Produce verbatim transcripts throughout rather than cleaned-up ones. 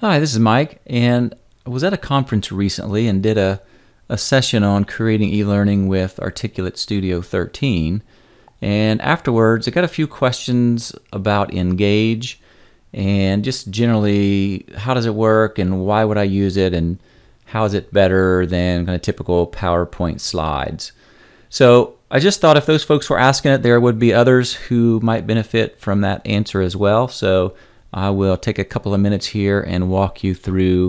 Hi, this is Mike, and I was at a conference recently and did a, a session on creating e-learning with Articulate Studio thirteen. And afterwards, I got a few questions about Engage and just generally, how does it work and why would I use it and how is it better than kind of typical PowerPoint slides? So I just thought if those folks were asking it, there would be others who might benefit from that answer as well. So I will take a couple of minutes here and walk you through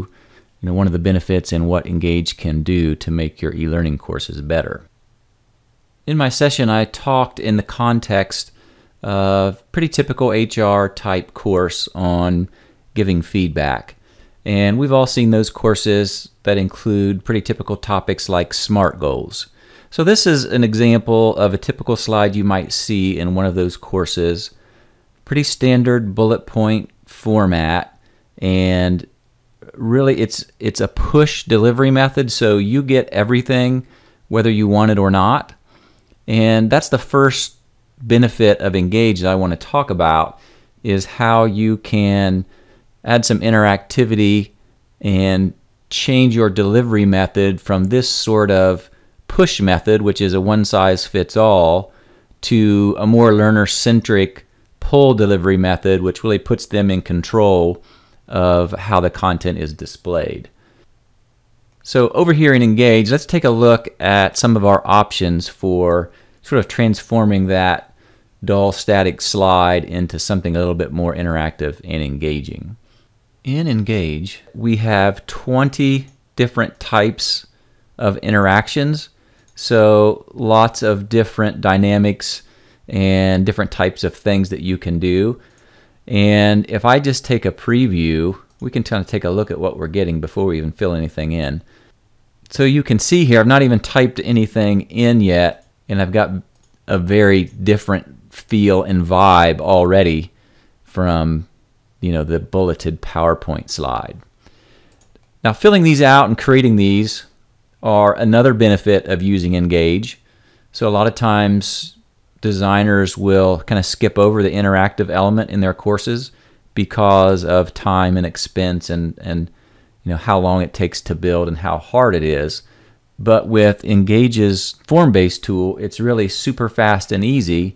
you know, one of the benefits and what Engage can do to make your e-learning courses better. In my session, I talked in the context of pretty typical H R type course on giving feedback. And we've all seen those courses that include pretty typical topics like SMART goals. So this is an example of a typical slide you might see in one of those courses. Pretty standard bullet point format, and really it's it's a push delivery method, so you get everything whether you want it or not. And that's the first benefit of Engage that I want to talk about, is how you can add some interactivity and change your delivery method from this sort of push method, which is a one size fits all, to a more learner-centric pull delivery method, which really puts them in control of how the content is displayed. So over here in Engage, let's take a look at some of our options for sort of transforming that dull static slide into something a little bit more interactive and engaging. In Engage, we have twenty different types of interactions, so lots of different dynamics and different types of things that you can do. And if I just take a preview, we can kind of take a look at what we're getting before we even fill anything in. So you can see here, I've not even typed anything in yet, and I've got a very different feel and vibe already from you know, the bulleted PowerPoint slide. Now, filling these out and creating these are another benefit of using Engage. So a lot of times, designers will kind of skip over the interactive element in their courses because of time and expense and and you know how long it takes to build and how hard it is. But with Engage's form-based tool, it's really super fast and easy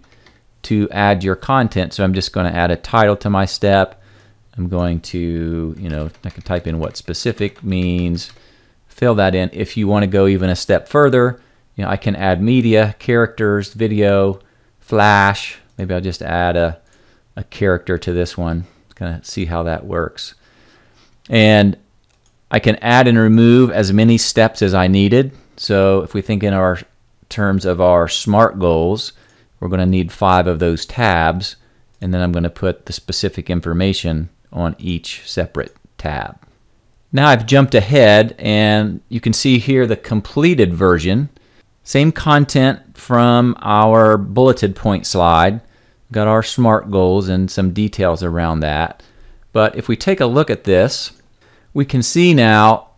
to add your content. So I'm just going to add a title to my step. I'm going to, you know, I can type in what specific means, fill that in. If you want to go even a step further, you know, I can add media, characters, video, flash. Maybe I'll just add a, a character to this one. Kind of see how that works. And I can add and remove as many steps as I needed. So if we think in our terms of our SMART goals, we're going to need five of those tabs. And then I'm going to put the specific information on each separate tab. Now I've jumped ahead, and you can see here the completed version. Same content from our bulleted point slide. Got our SMART goals and some details around that. But if we take a look at this, we can see now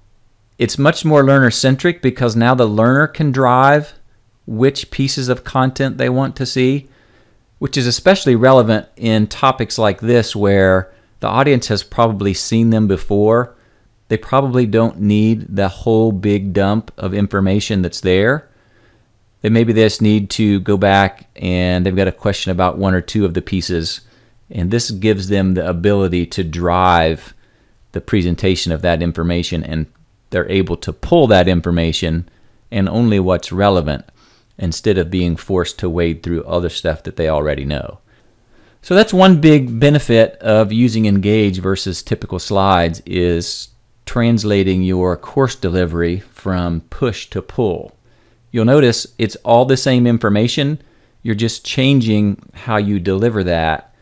it's much more learner-centric, because now the learner can drive which pieces of content they want to see, which is especially relevant in topics like this where the audience has probably seen them before. They probably don't need the whole big dump of information that's there. Then maybe they just need to go back and they've got a question about one or two of the pieces, and this gives them the ability to drive the presentation of that information, and they're able to pull that information and only what's relevant, instead of being forced to wade through other stuff that they already know. So that's one big benefit of using Engage versus typical slides, is translating your course delivery from push to pull. You'll notice it's all the same information. You're just changing how you deliver that,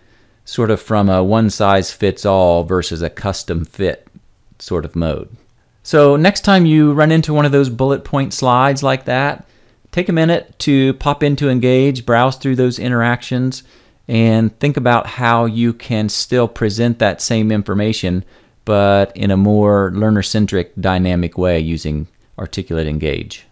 sort of from a one-size-fits-all versus a custom-fit sort of mode. So next time you run into one of those bullet point slides like that, take a minute to pop into Engage, browse through those interactions, and think about how you can still present that same information, but in a more learner-centric, dynamic way using Articulate Engage.